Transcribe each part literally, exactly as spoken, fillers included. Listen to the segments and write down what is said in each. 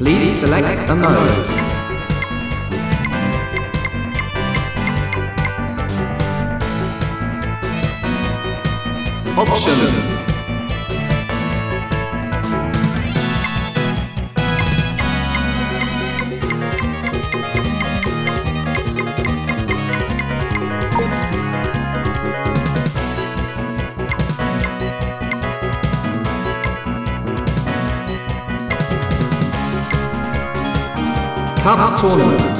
Please select a mode. Options. Cup Tournament.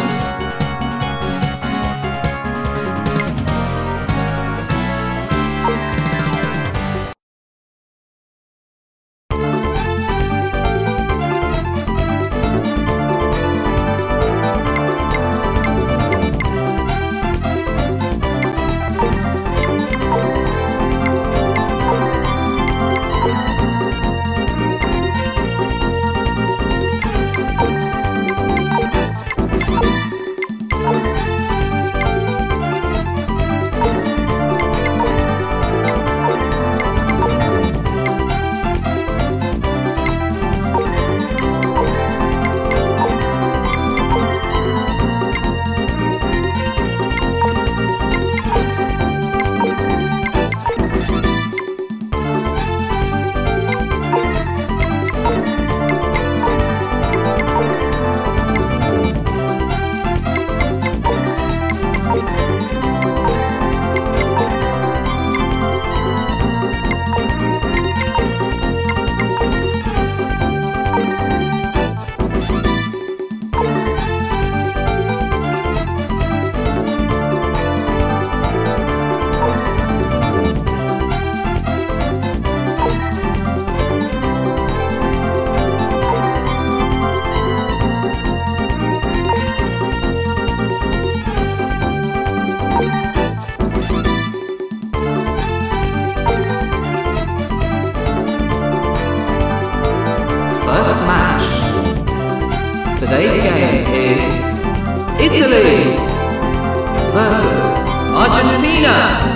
Today's game is Italy versus Argentina.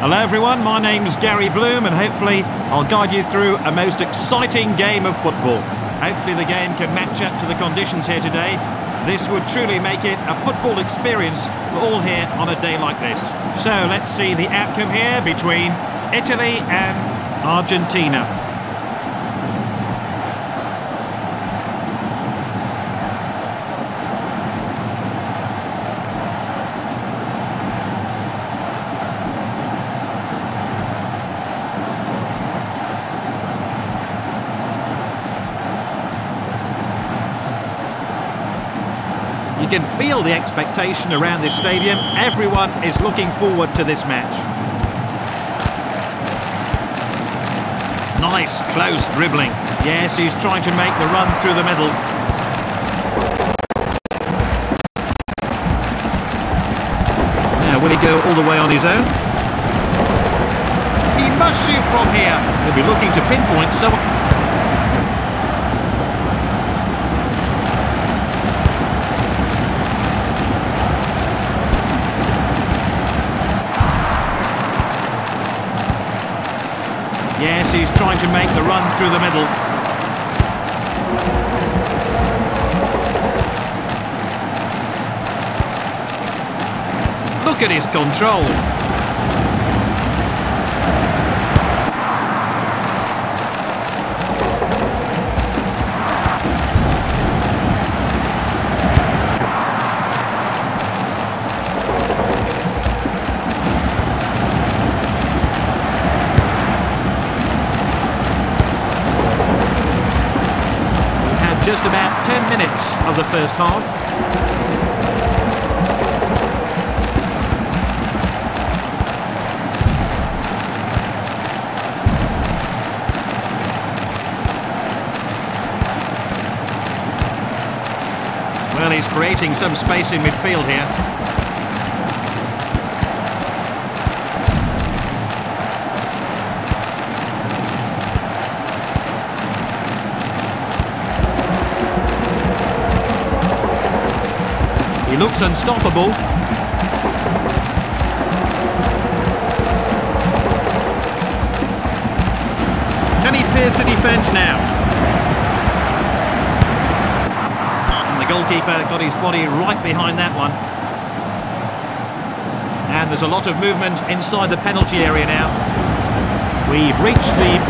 Hello everyone, my name's Gary Bloom and hopefully I'll guide you through a most exciting game of football. Hopefully the game can match up to the conditions here today. This would truly make it a football experience for all here on a day like this. So let's see the outcome here between Italy and Argentina. You can feel the expectation around this stadium. Everyone is looking forward to this match. Nice close dribbling. Yes, he's trying to make the run through the middle. Now, will he go all the way on his own? He must shoot from here. He'll be looking to pinpoint someone. Yes, he's trying to make the run through the middle. Look at his control. Just about ten minutes of the first half. Well, he's creating some space in midfield here. Looks unstoppable. Can he pierce the defence now? And the goalkeeper got his body right behind that one. And there's a lot of movement inside the penalty area now. We've reached the...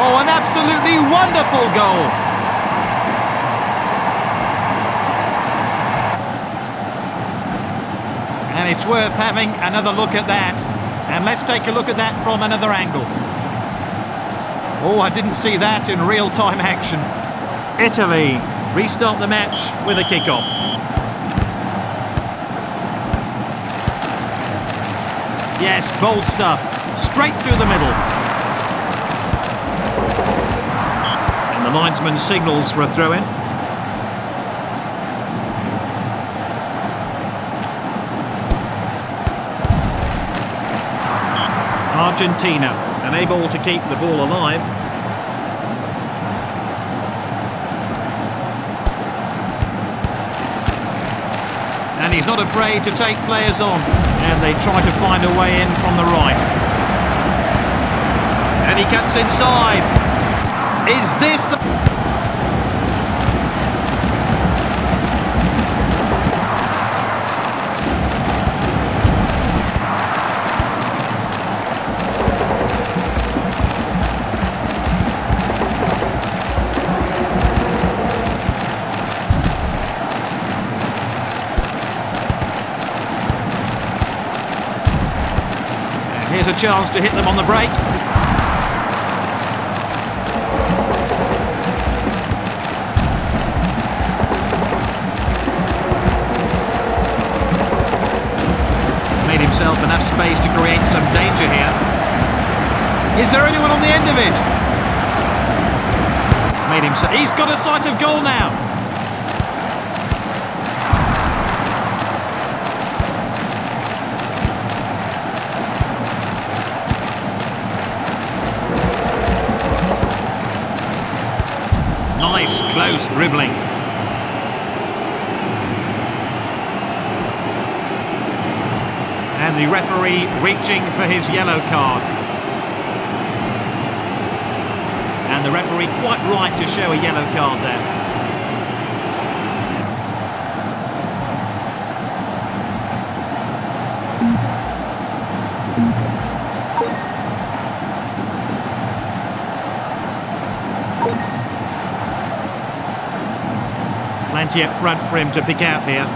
Oh, an absolutely wonderful goal! And it's worth having another look at that. And let's take a look at that from another angle. Oh, I didn't see that in real-time action. Italy restart the match with a kickoff. Yes, bold stuff. Straight through the middle. And the linesman signals for a throw-in. Argentina unable to keep the ball alive. And he's not afraid to take players on. And they try to find a way in from the right. And he cuts inside. Is this the... Here's a chance to hit them on the break. Made himself enough space to create some danger here. Is there anyone on the end of it? Made himself. He's got a sight of goal now. Close dribbling. And the referee reaching for his yellow card. And the referee quite right to show a yellow card there. Plenty up front for him to pick out here.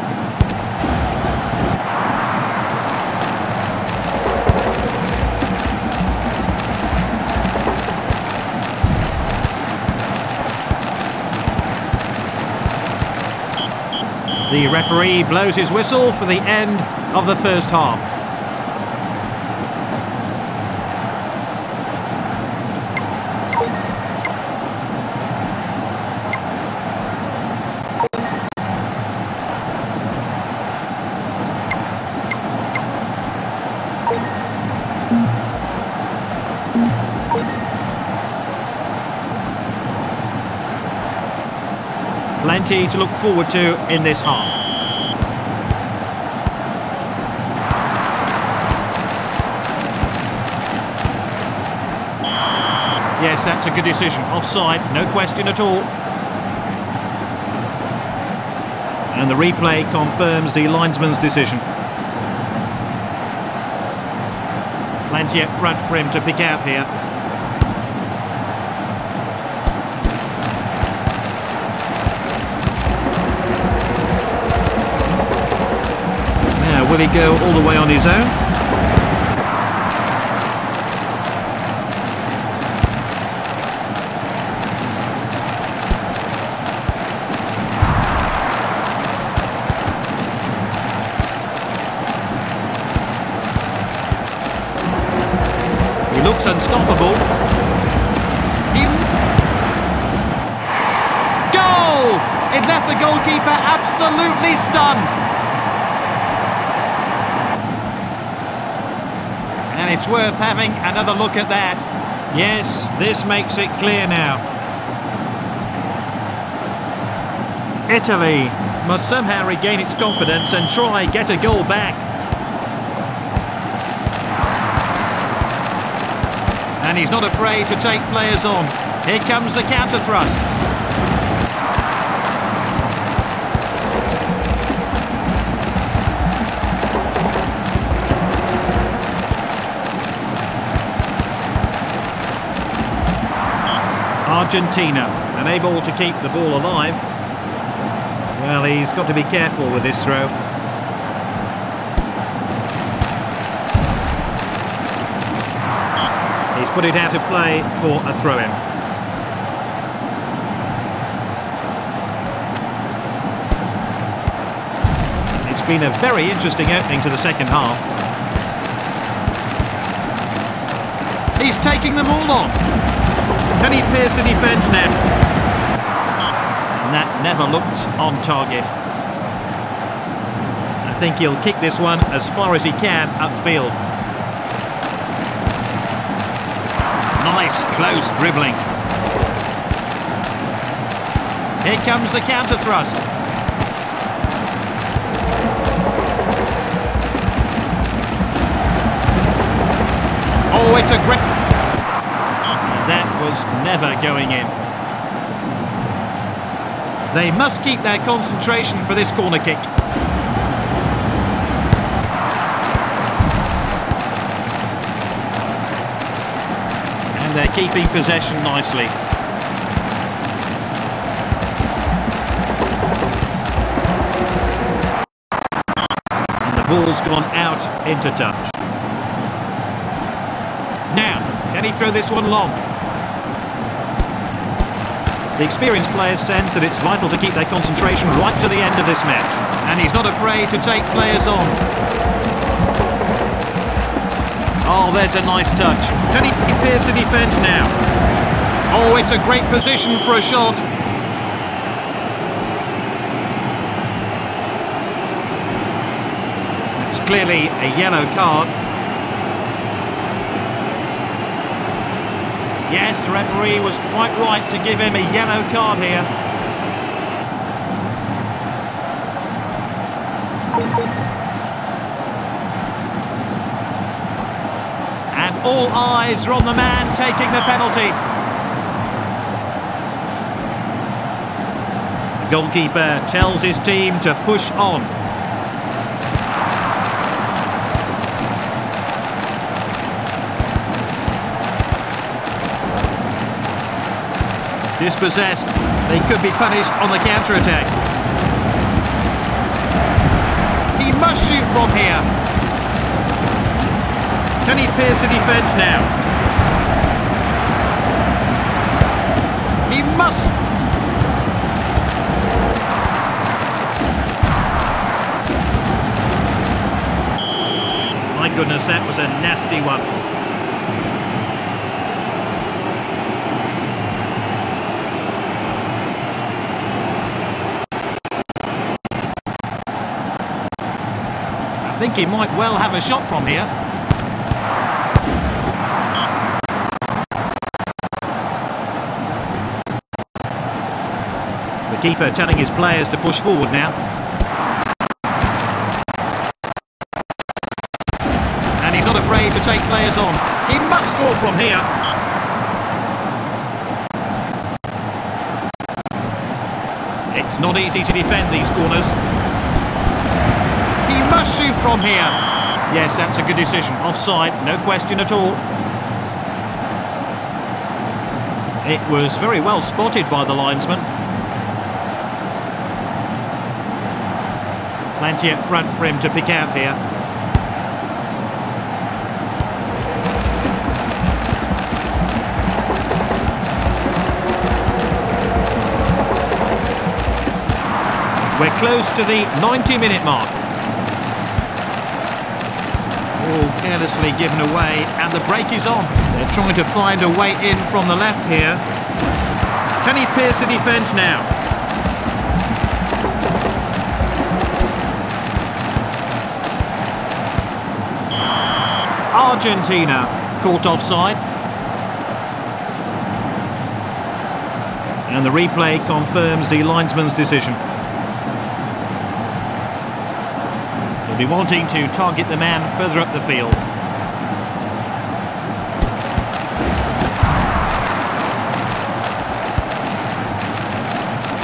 The referee blows his whistle for the end of the first half. Plenty to look forward to in this half. Yes, that's a good decision. Offside, no question at all. And the replay confirms the linesman's decision. Plenty up front for him to pick out here. Will he go all the way on his own? He looks unstoppable. He... Goal! It left the goalkeeper absolutely stunned. And it's worth having another look at that. Yes, this makes it clear now. Italy must somehow regain its confidence and try and get a goal back. And he's not afraid to take players on. Here comes the counter thrust. Argentina, unable to keep the ball alive. Well, he's got to be careful with this throw. He's put it out of play for a throw-in. It's been a very interesting opening to the second half. He's taking them all on. Can he pierce the defence now? And that never looked on target. I think he'll kick this one as far as he can upfield. Nice close dribbling. Here comes the counter thrust. Oh, it's a great... That was never going in. They must keep their concentration for this corner kick. And they're keeping possession nicely. And the ball's gone out into touch. Now, can he throw this one long? The experienced players sense that it's vital to keep their concentration right to the end of this match. And he's not afraid to take players on. Oh, there's a nice touch. Can he pierce the defence now? Oh, it's a great position for a shot. It's clearly a yellow card. Yes, the referee was quite right to give him a yellow card here. And all eyes are on the man taking the penalty. Goalkeeper tells his team to push on. Dispossessed, they could be punished on the counter-attack. He must shoot from here. Can he pierce the defence now? He must. My goodness, that was a nasty one. I think he might well have a shot from here. The keeper telling his players to push forward now. To take players on. He must score from here. It's not easy to defend these corners. He must shoot from here. Yes, that's a good decision. Offside, no question at all. It was very well spotted by the linesman. Plenty up front for him to pick out here. We're close to the ninety minute mark. All carelessly given away, and the break is on. They're trying to find a way in from the left here. Can he pierce the defence now? Argentina caught offside. And the replay confirms the linesman's decision. Be wanting to target the man further up the field.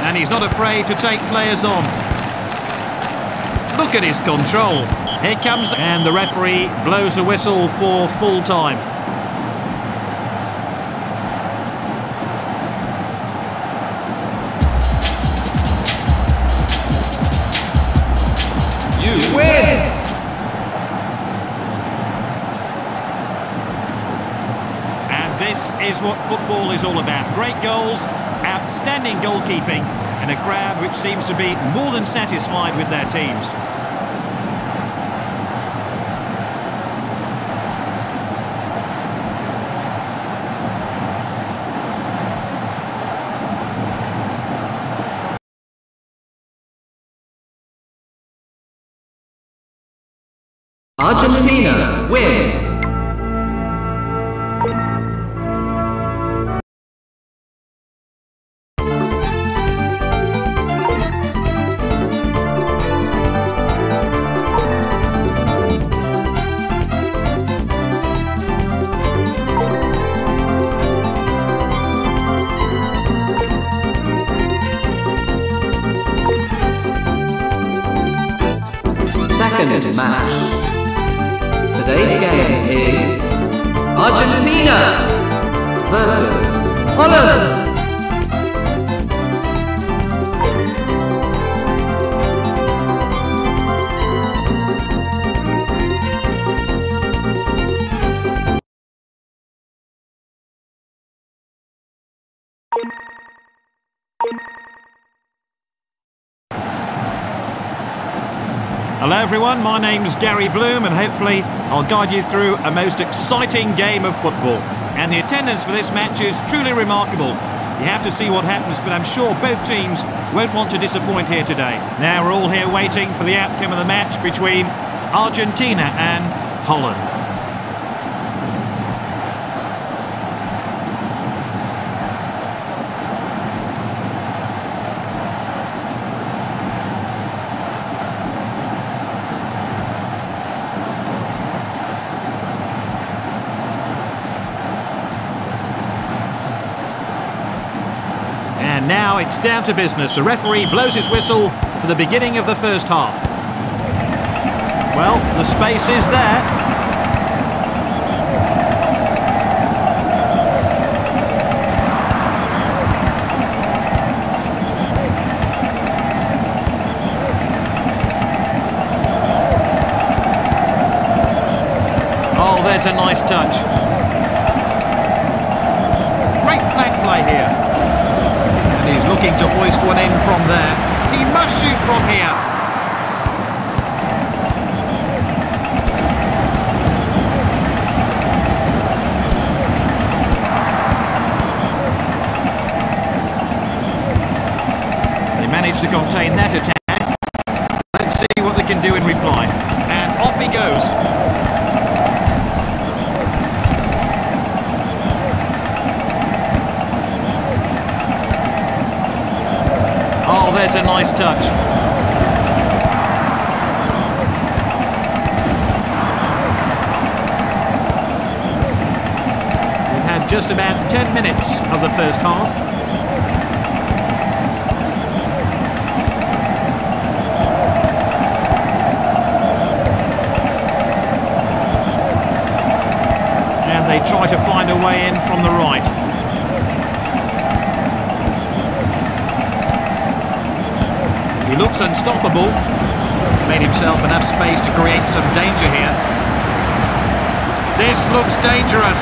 And he's not afraid to take players on. Look at his control. Here comes, and the referee blows the whistle for full time. You win! This is what football is all about. Great goals, outstanding goalkeeping, and a crowd which seems to be more than satisfied with their teams. Argentina win. Second match. Today's game is Argentina versus Holland. Hello everyone, my name's Gary Bloom, and hopefully I'll guide you through a most exciting game of football. And the attendance for this match is truly remarkable. You have to see what happens, but I'm sure both teams won't want to disappoint here today. Now we're all here waiting for the outcome of the match between Argentina and Holland. And now it's down to business. The referee blows his whistle for the beginning of the first half. Well, the space is there. There's a nice touch. Great back play here. And he's looking to hoist one in from there. He must shoot from here. They managed to contain that attack. Let's see what they can do in reply. And off he goes. There's a nice touch. We've had just about ten minutes of the first half. And they try to find a way in from the right. He looks unstoppable. He's made himself enough space to create some danger here. This looks dangerous.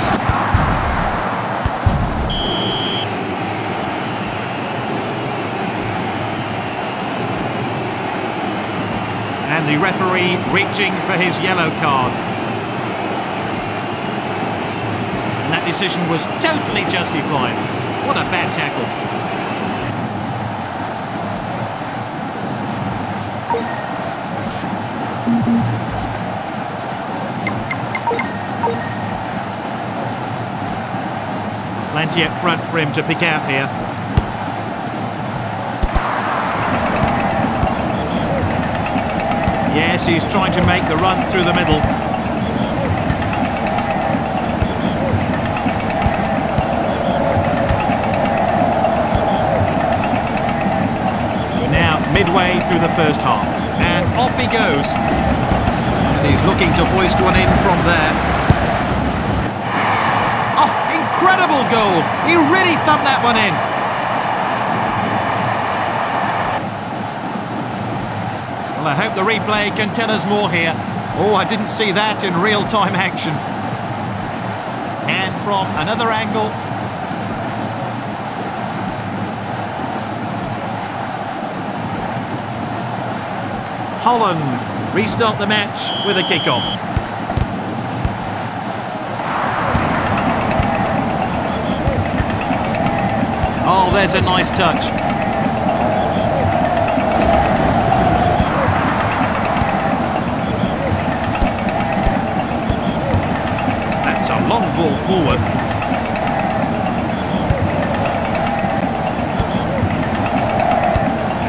And the referee reaching for his yellow card. And that decision was totally justified. What a bad tackle. Plenty up front for him to pick out here. Yes, he's trying to make the run through the middle. We're now midway through the first half. And off he goes. And he's looking to hoist one in from there. Oh, incredible goal! He really thumped that one in. Well, I hope the replay can tell us more here. Oh, I didn't see that in real-time action. And from another angle. Holland restart the match with a kick-off. Oh, there's a nice touch. That's a long ball forward.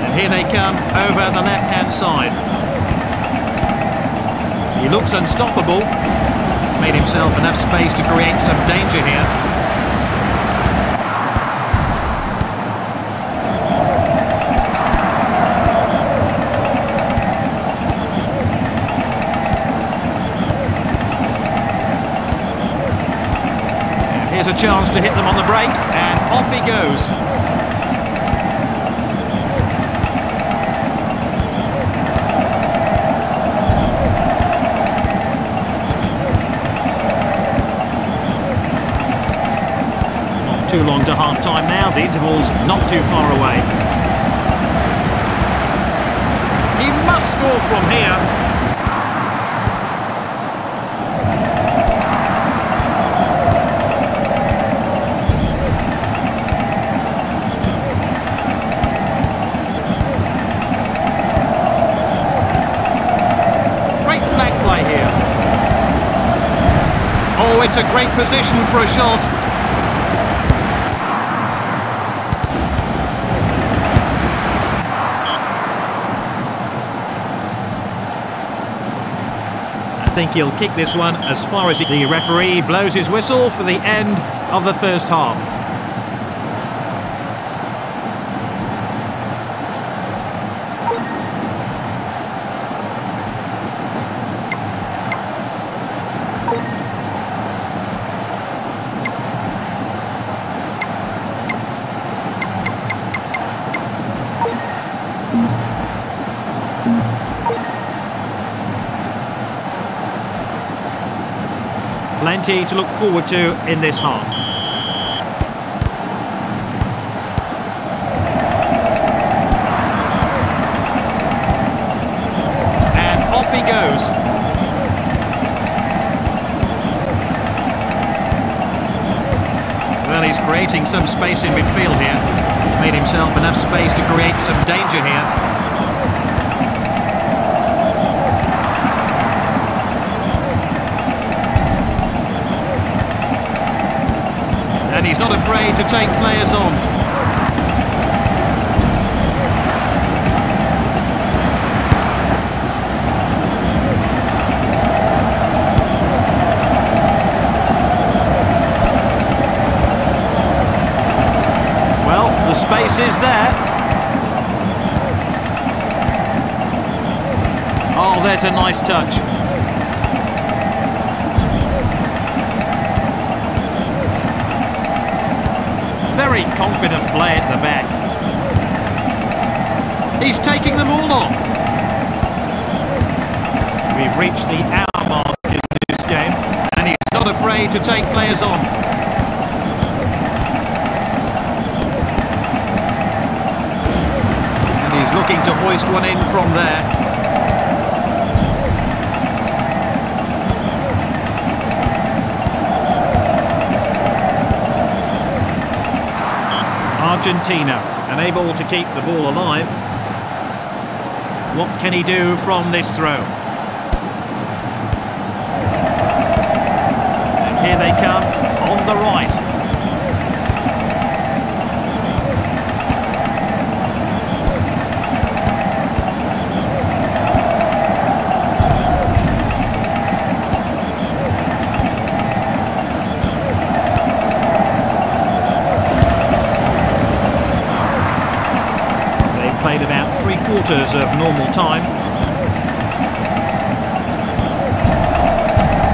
And here they come over the left-hand side. He looks unstoppable. He's made himself enough space to create some danger here. And here's a chance to hit them on the break, and off he goes. Too long to half time now, the interval's not too far away. He must score from here. Great back play here. Oh, it's a great position for a shot. I think he'll kick this one as far as he... The referee blows his whistle for the end of the first half. Plenty to look forward to in this half. And off he goes. Well, he's creating some space in midfield here. He's made himself enough space to create some danger here. He's not afraid to take players on. Well, the space is there. Oh, there's a nice touch. Very confident play at the back. He's taking them all on. We've reached the hour mark in this game, and he's not afraid to take players on. And he's looking to hoist one in from there. Argentina, unable to keep the ball alive. What can he do from this throw? And here they come, on the right. Played about three quarters of normal time.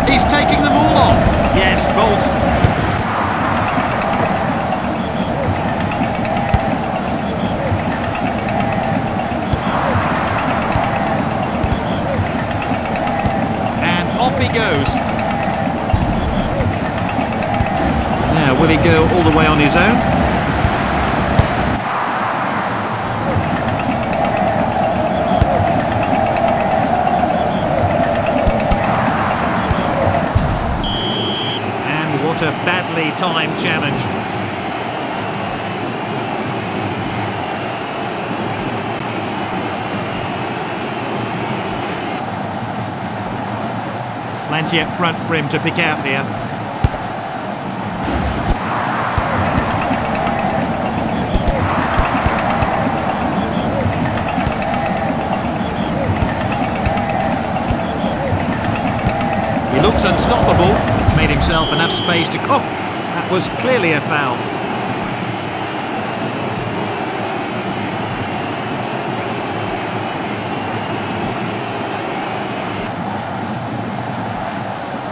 He's taking them all on. Yes, Bolt. And off he goes. Now, will he go all the way on his own? A badly timed challenge. Plenty up front for him to pick out here. He looks unstoppable. Made himself enough space to... Oh, that was clearly a foul.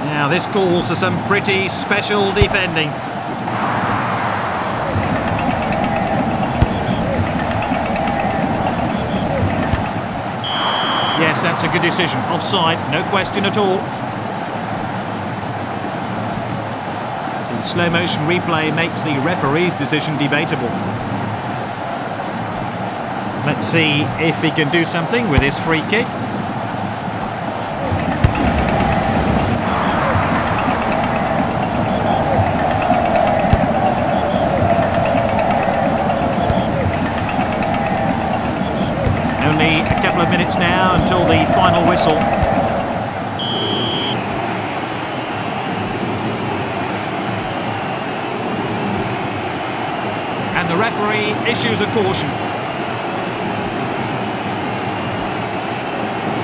Now this calls for some pretty special defending. Yes, that's a good decision. Offside, no question at all. Slow motion replay makes the referee's decision debatable. Let's see if he can do something with his free kick. Only a couple of minutes now until the final whistle. The referee issues a caution.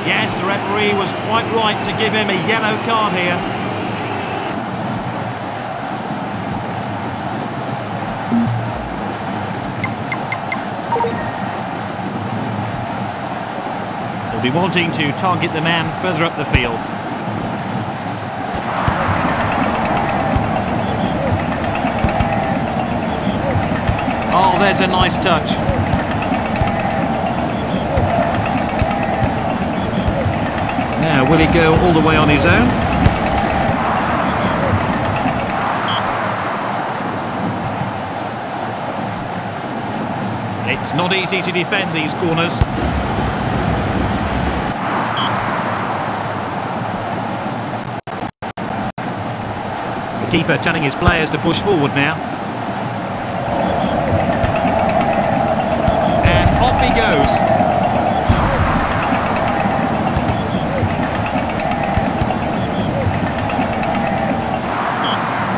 Yes, the referee was quite right to give him a yellow card here. He'll be wanting to target the man further up the field. Oh, there's a nice touch. Now, will he go all the way on his own? It's not easy to defend these corners. The keeper telling his players to push forward now. And off he goes.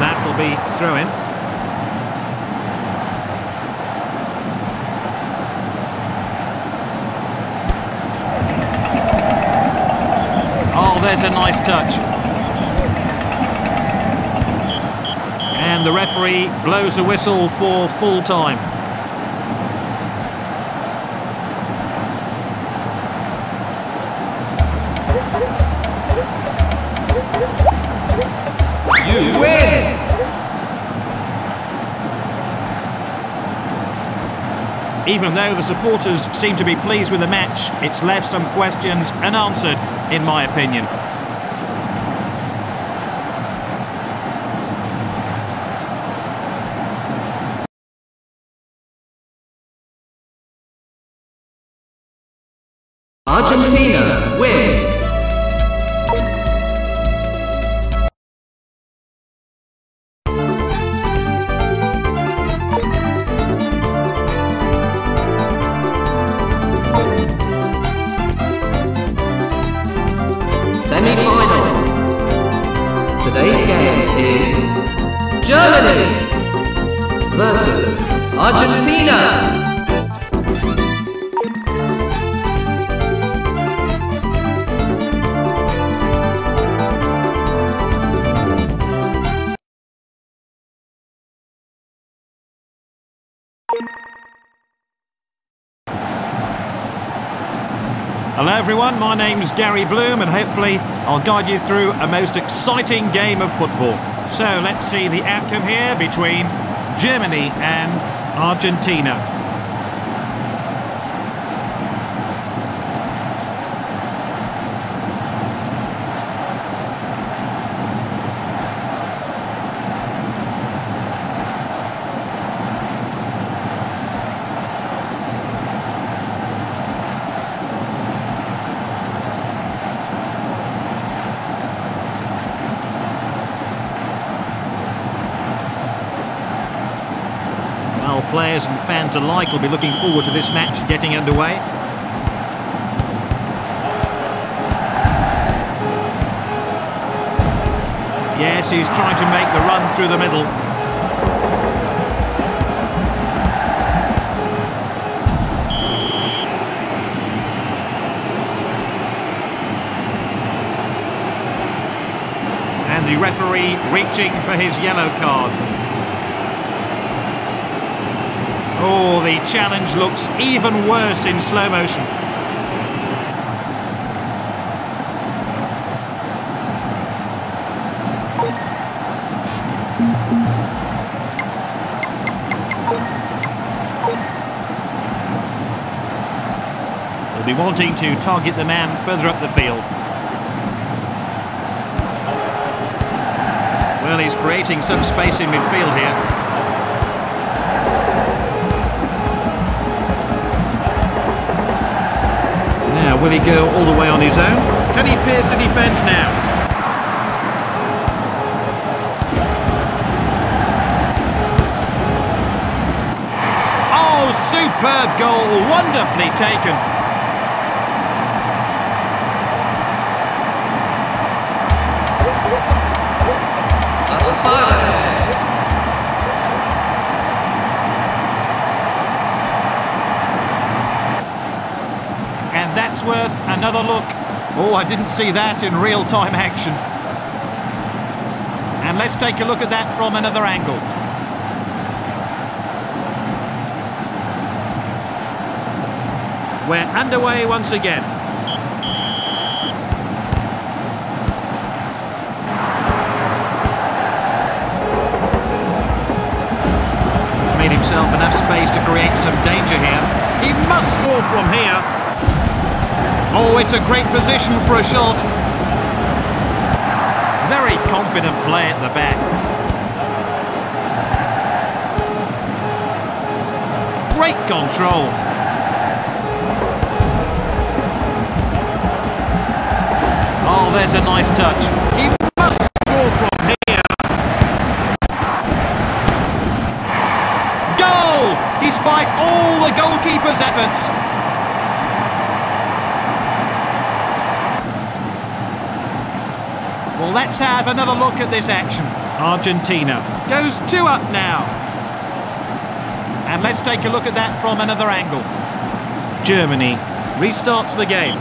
That will be throw-in. There's a nice touch. And the referee blows the whistle for full time. You win! Even though the supporters seem to be pleased with the match, it's left some questions unanswered, in my opinion. Argentina win. Semi-final. Today's game is Germany versus Argentina. Hello everyone, my name's Gary Bloom and hopefully I'll guide you through a most exciting game of football. So let's see the outcome here between Germany and Argentina. Players and fans alike will be looking forward to this match getting underway. Yes, he's trying to make the run through the middle. And the referee reaching for his yellow card. Oh, the challenge looks even worse in slow motion. They'll be wanting to target the man further up the field. Well, he's creating some space in midfield here. Will he go all the way on his own? Can he pierce the defence now? Oh, superb goal, wonderfully taken. That's worth another look. Oh, I didn't see that in real-time action. And let's take a look at that from another angle. We're underway once again. He's made himself enough space to create some danger here. He must score from here. Oh, it's a great position for a shot. Very confident play at the back. Great Great control. Oh, there's a nice touch. He must score from here. Goal! Despite all the goalkeeper's efforts. Well, let's have another look at this action. Argentina goes two up now. And let's take a look at that from another angle. Germany restarts the game.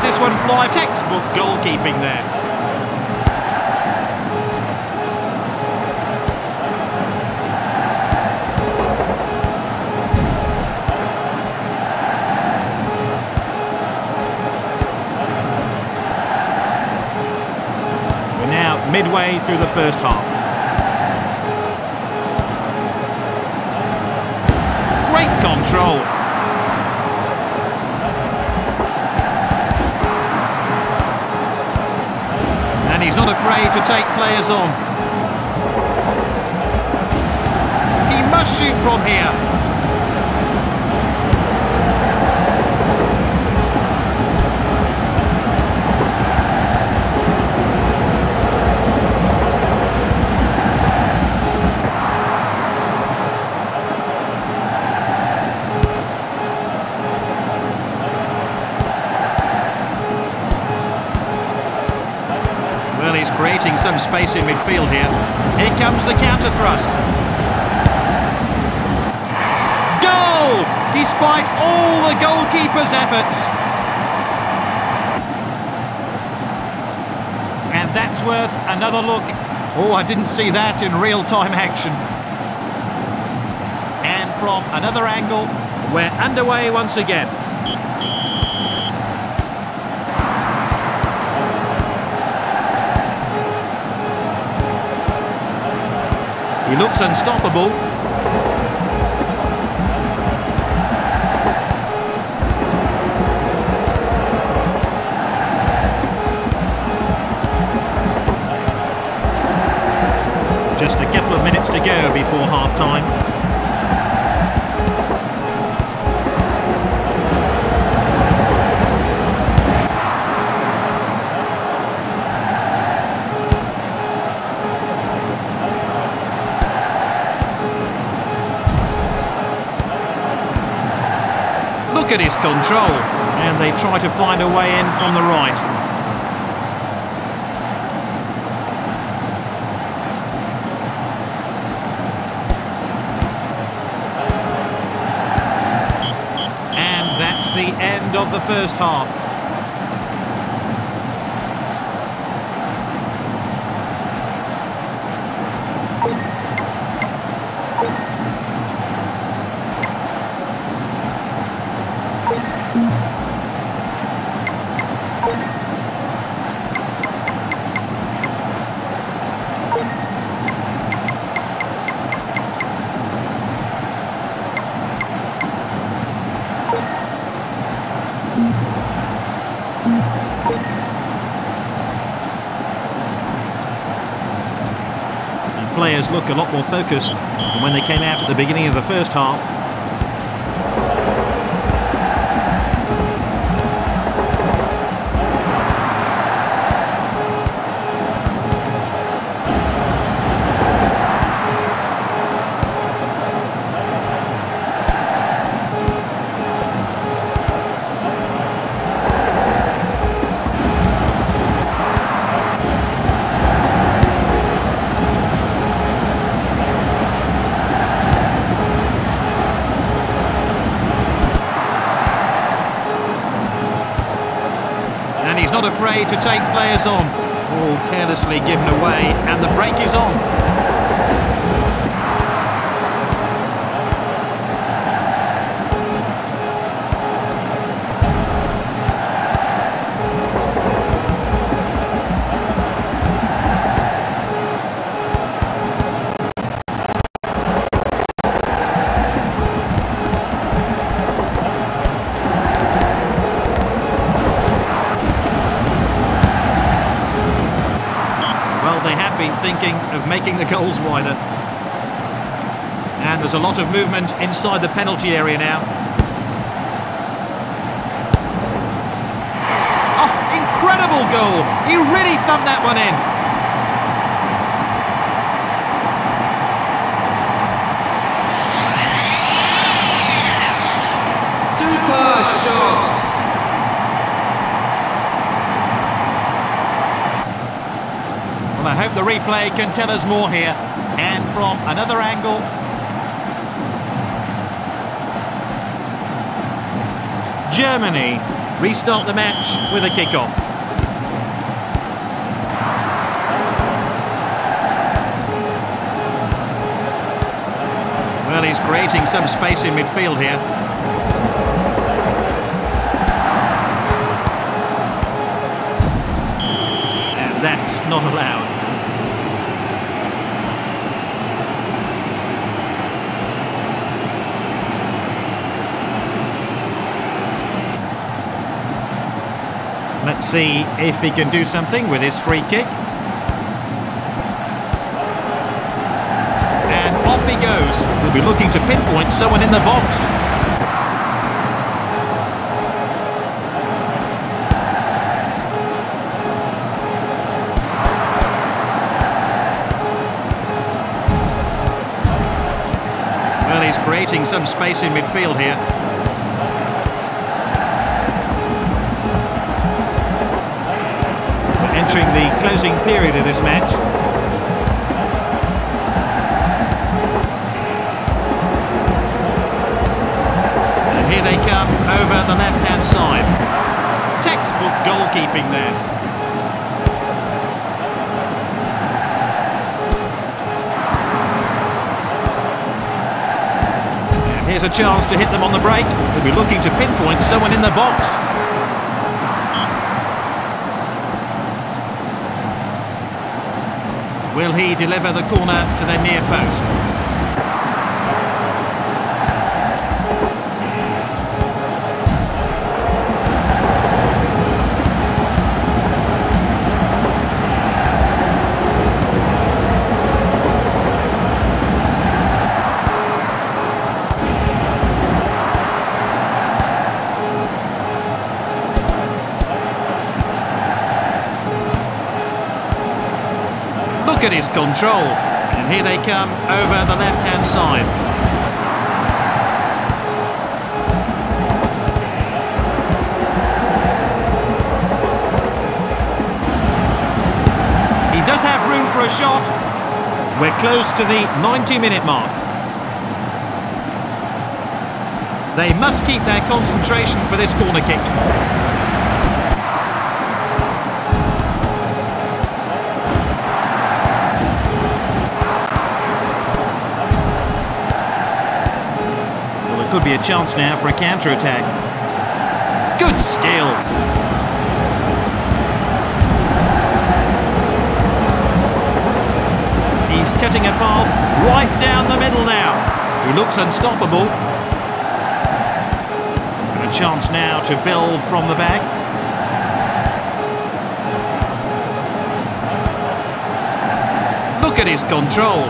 This one fly, textbook goalkeeping there. We're now midway through the first half. Great control. He's not afraid to take players on. He must shoot from here. Creating some space in midfield here. Here comes the counter thrust. Goal! Despite all the goalkeeper's efforts. And that's worth another look. Oh, I didn't see that in real-time action. And from another angle, we're underway once again. He looks unstoppable. Just a couple of minutes to go before half-time. Look at his control, and they try to find a way in from the right. And that's the end of the first half. Players look a lot more focused than when they came out at the beginning of the first half. He's not afraid to take players on. All carelessly given away, and the break is on. thinking of making the goals wider. And there's a lot of movement inside the penalty area now. Oh, incredible goal! He really thumped that one in. Well, I hope the replay can tell us more here. And from another angle. Germany restart the match with a kickoff. Well, he's creating some space in midfield here. That's not allowed. Let's see if he can do something with his free kick. And off he goes. We'll be looking to pinpoint someone in the box. Creating some space in midfield here. We're entering the closing period of this match. And here they come over the left-hand side. Textbook goalkeeping there. Here's a chance to hit them on the break. They'll be looking to pinpoint someone in the box. Will he deliver the corner to their near post? Look at his control, and here they come over the left-hand side. He does have room for a shot. We're close to the ninety minute mark. They must keep their concentration for this corner kick. Could be a chance now for a counter-attack. Good skill. He's cutting a ball right down the middle now. He looks unstoppable. And a chance now to build from the back. Look at his control.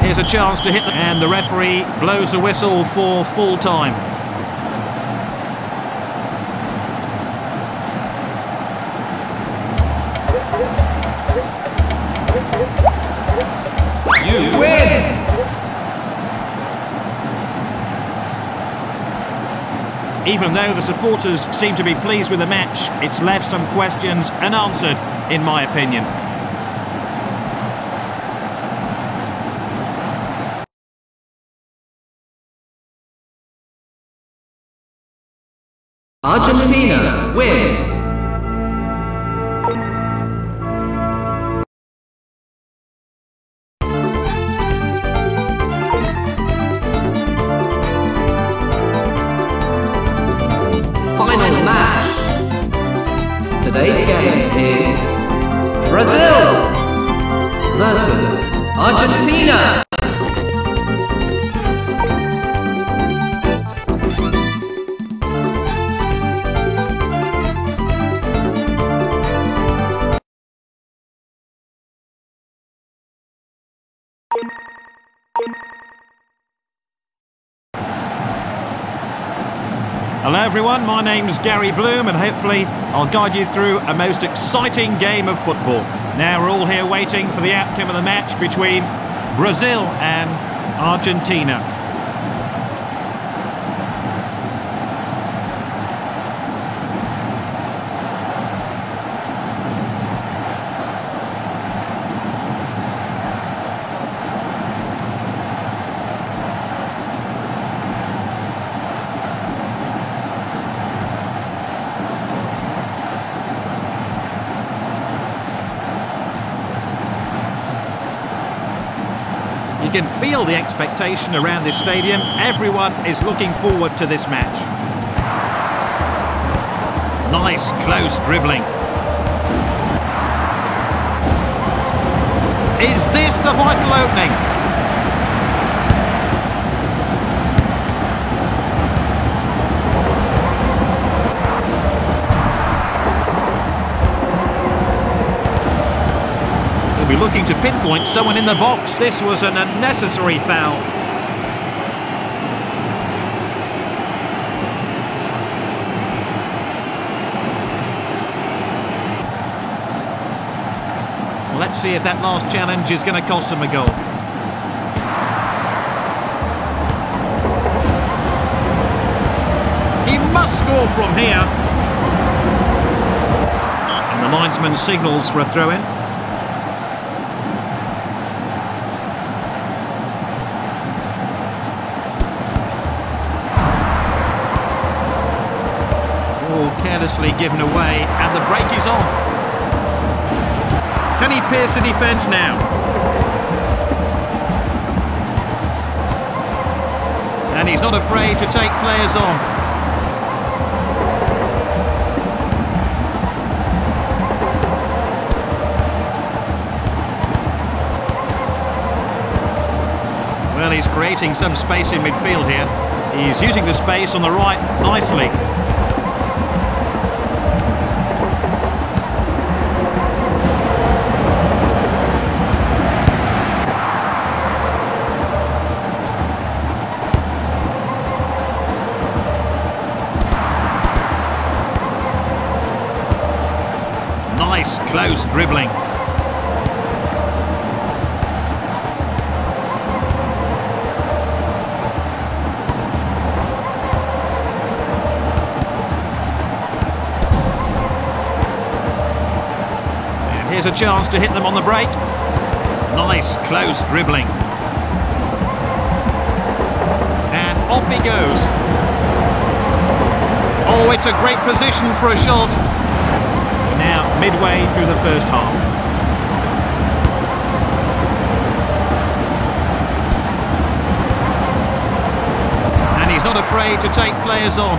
Here's a chance to hit them, and the referee blows the whistle for full time. You win! Even though the supporters seem to be pleased with the match, it's left some questions unanswered, in my opinion. Argentina win. Final match. Today's game is Brazil versus Argentina. Hello everyone, my name's Gary Bloom and hopefully I'll guide you through a most exciting game of football. Now we're all here waiting for the outcome of the match between Brazil and Argentina. You can feel the expectation around this stadium. Everyone is looking forward to this match. Nice close dribbling. Is this the vital opening? We're looking to pinpoint someone in the box. This was an unnecessary foul. Well, let's see if that last challenge is going to cost them a goal. He must score from here. And the linesman signals for a throw-in. Carelessly given away, and the break is on. Can he pierce the defence now? And he's not afraid to take players on. Well, he's creating some space in midfield here. He's using the space on the right nicely. Close dribbling. And here's a chance to hit them on the break. Nice close dribbling. And off he goes. Oh, it's a great position for a shot. Now midway through the first half. And he's not afraid to take players on.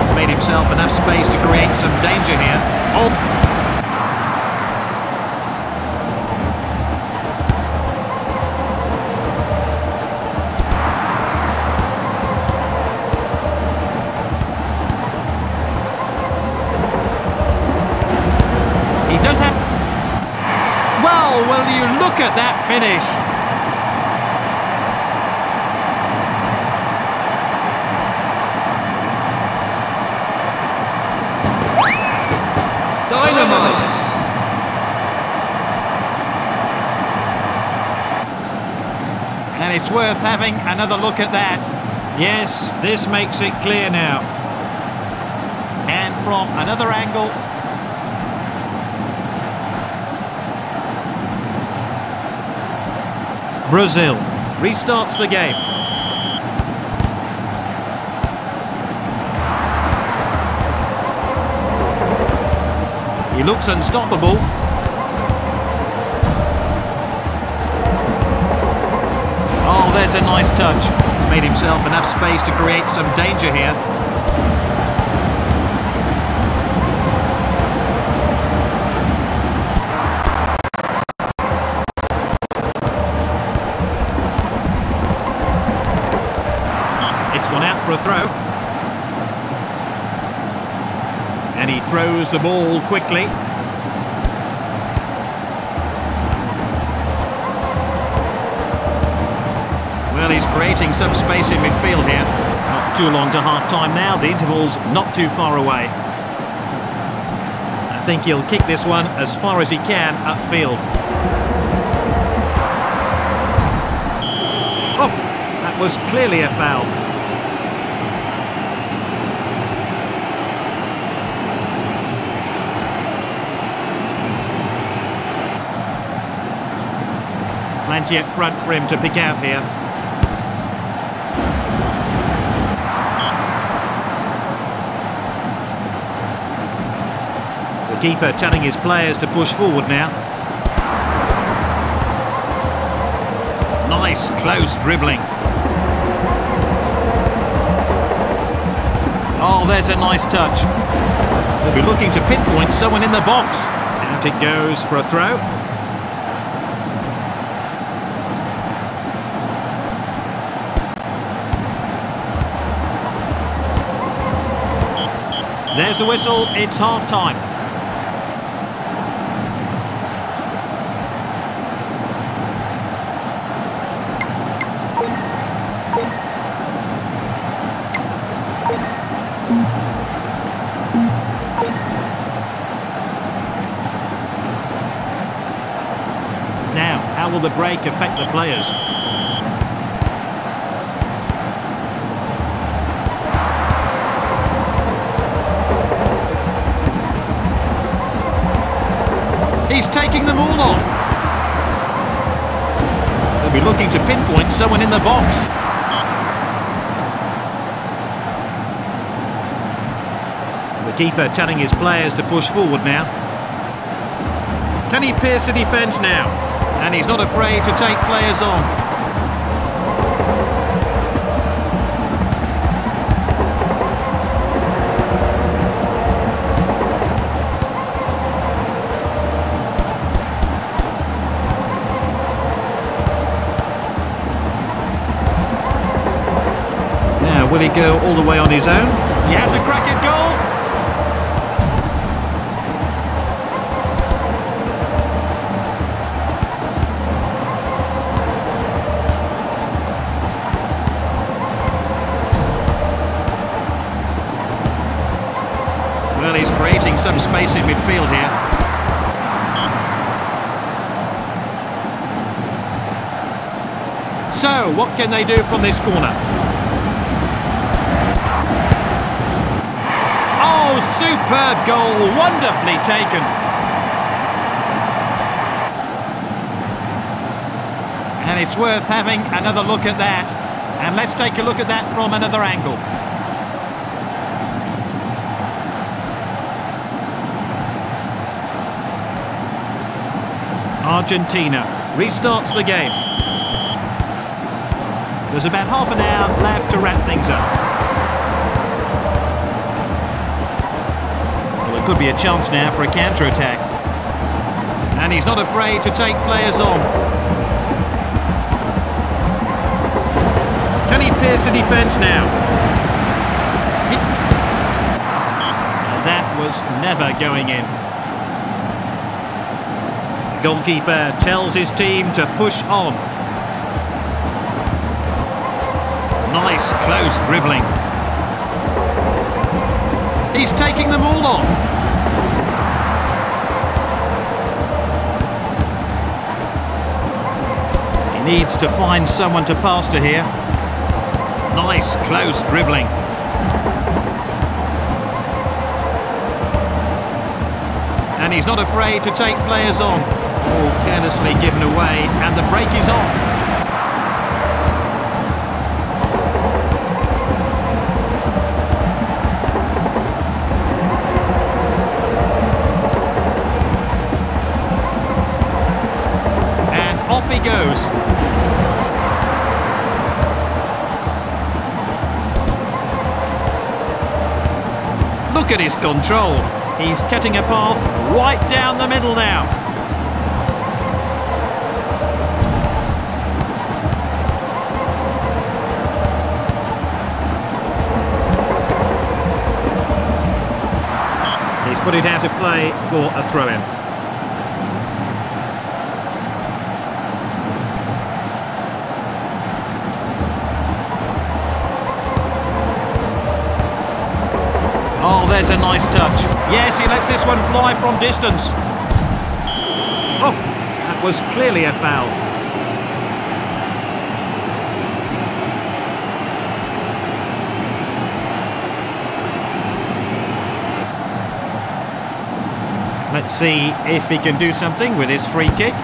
He's made himself enough space to create some danger here. Oh! Well, you look at that finish. Dynamite! And it's worth having another look at that. Yes, this makes it clear now. And from another angle. Brazil restarts the game. He looks unstoppable. Oh, there's a nice touch. He's made himself enough space to create some danger here. A throw, and he throws the ball quickly. Well, he's created getting some space in midfield here. Not too long to half-time now, the interval's not too far away. I think he'll kick this one as far as he can upfield. Oh, that was clearly a foul. Plenty at front for him to pick out here. The keeper telling his players to push forward now. Nice close dribbling. Oh, there's a nice touch. They'll be looking to pinpoint someone in the box. Out it goes for a throw. There's the whistle, it's half-time. Now, how will the break affect the players? He's taking them all on. They'll be looking to pinpoint someone in the box. The keeper telling his players to push forward now. Can he pierce the defence now? And he's not afraid to take players on. Will he go all the way on his own? He has a crack at goal! Well, he's creating some space in midfield here. So, what can they do from this corner? Superb goal, wonderfully taken. And it's worth having another look at that. And let's take a look at that from another angle. Argentina restarts the game. There's about half an hour left to wrap things up. Could be a chance now for a counter-attack. And he's not afraid to take players on. Can he pierce the defence now? He... And that was never going in. The goalkeeper tells his team to push on. Nice close dribbling. He's taking them all on. Needs to find someone to pass to here. Nice close dribbling. And he's not afraid to take players on. All carelessly given away, and the break is on. And off he goes. Look at his control. He's cutting a path right down the middle now. He's put it out of play for a throw-in. there's a nice touch. Yes, he lets this one fly from distance. Oh, that was clearly a foul. Let's see if he can do something with his free kick.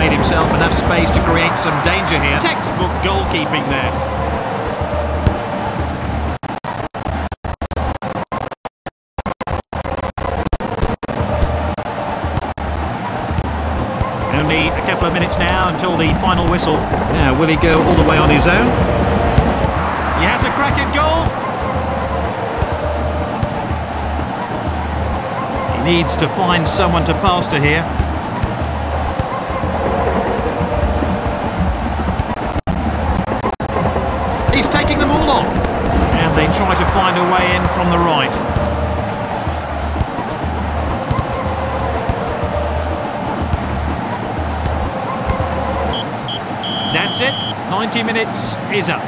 Made himself enough space to create some danger here. Textbook goalkeeping there. Only a couple of minutes now until the final whistle. Now, will he go all the way on his own? He has a crack at goal. He needs to find someone to pass to here. He's taking them all on. And they try to find a way in from the right. That's it. ninety minutes is up.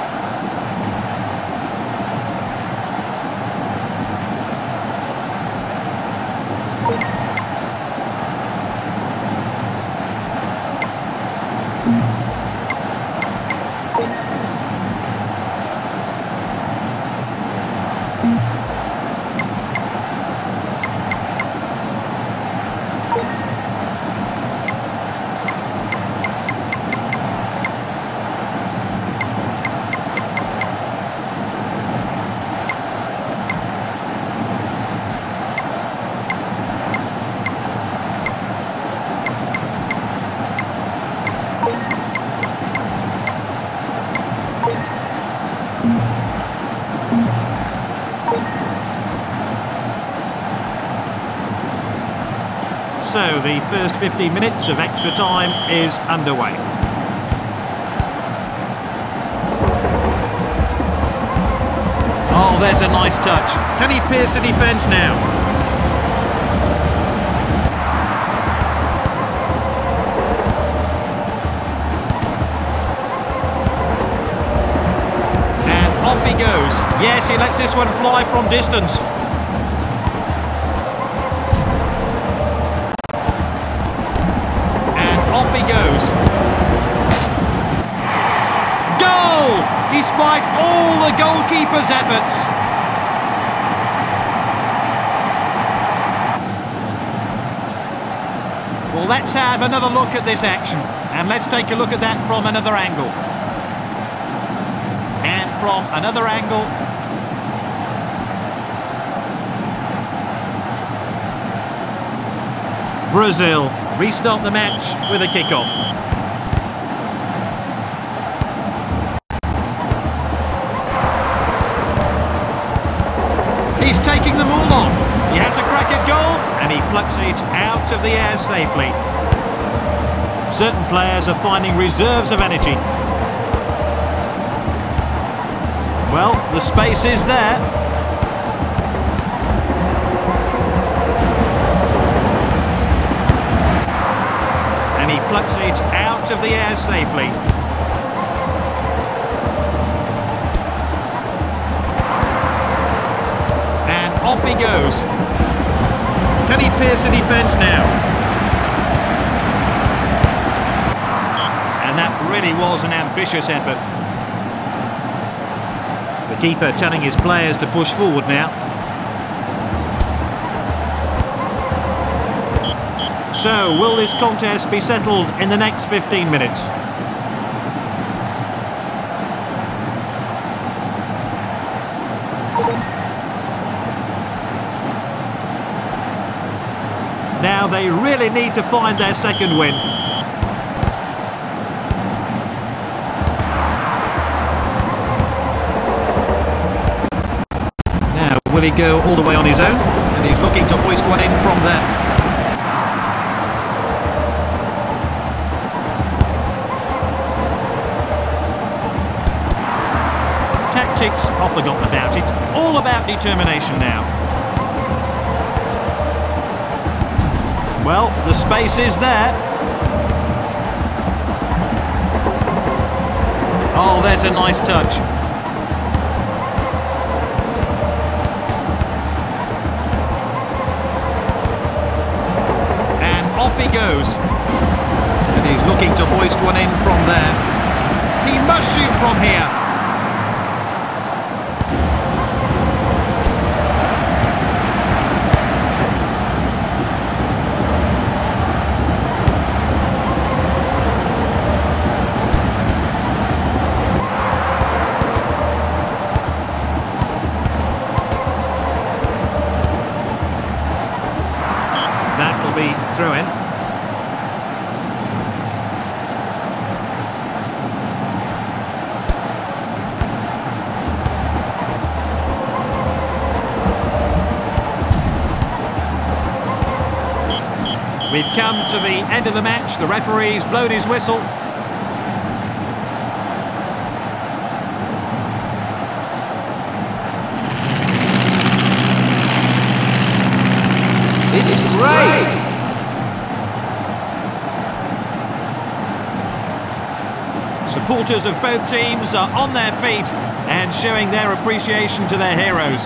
So the first fifteen minutes of extra time is underway. Oh, there's a nice touch. Can he pierce the defence now? And off he goes. Yes, he lets this one fly from distance. Off he goes. Goal! Despite all the goalkeeper's efforts. Well, let's have another look at this action. And let's take a look at that from another angle. And from another angle. Brazil restart the match with a kickoff. He's taking them all on. He has a crack at goal and he plucks it out of the air safely. Certain players are finding reserves of energy. Well, the space is there. Plucks it out of the air safely. And off he goes. Can he pierce the defence now? And that really was an ambitious effort. The keeper telling his players to push forward now. So, will this contest be settled in the next fifteen minutes? Now they really need to find their second win. Now, will he go all the way on his own? And he's looking to hoist one in from there. I've forgotten about it. All about determination now. Well, the space is there. Oh, that's a nice touch. He goes, and he's looking to hoist one in from there. He must shoot from here. That will be through in. We've come to the end of the match. The referee's blown his whistle. It's great! Supporters of both teams are on their feet and showing their appreciation to their heroes.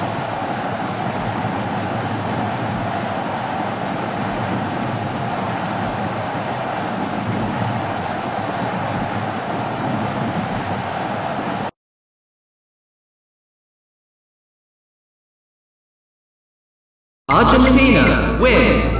Argentina win!